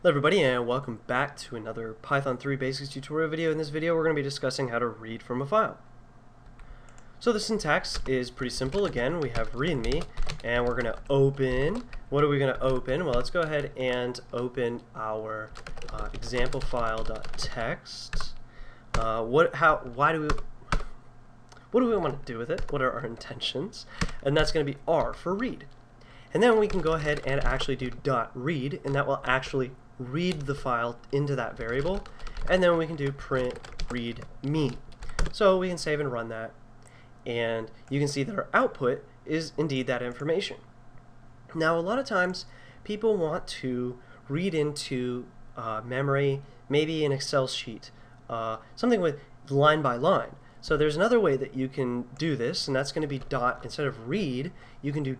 Hello everybody and welcome back to another Python 3 Basics tutorial video. In this video we're going to be discussing how to read from a file. So the syntax is pretty simple. Again, we have readme and we're going to open. What are we going to open? Well, let's go ahead and open our example file.txt. What do we want to do with it? What are our intentions? And that's going to be R for read. And then we can go ahead and actually do .read, and that will actually read the file into that variable. And then we can do print readme. So we can save and run that, and you can see that our output is indeed that information. Now, a lot of times people want to read into memory, maybe an Excel sheet, something with line by line. So there's another way that you can do this, and that's going to be instead of read, you can do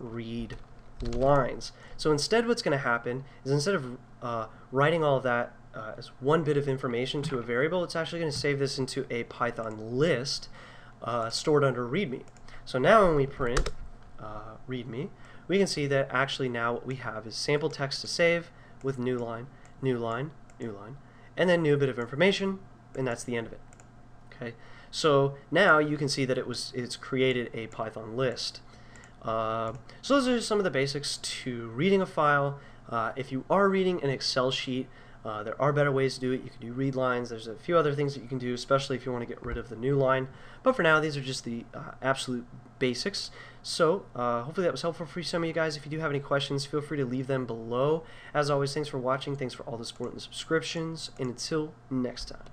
.read lines. So instead what's going to happen is instead of writing all of that as one bit of information to a variable, it's actually going to save this into a Python list stored under readme. So now when we print readme, we can see that actually now what we have is sample text to save with new line, new line, new line, and then new bit of information, and that's the end of it. Okay. So now you can see that it's created a Python list. So those are some of the basics to reading a file. If you are reading an Excel sheet, there are better ways to do it. You can do read lines. There's a few other things that you can do, especially if you want to get rid of the new line. But for now, these are just the absolute basics. So hopefully that was helpful for some of you guys. If you do have any questions, feel free to leave them below. As always, thanks for watching. Thanks for all the support and the subscriptions. And until next time.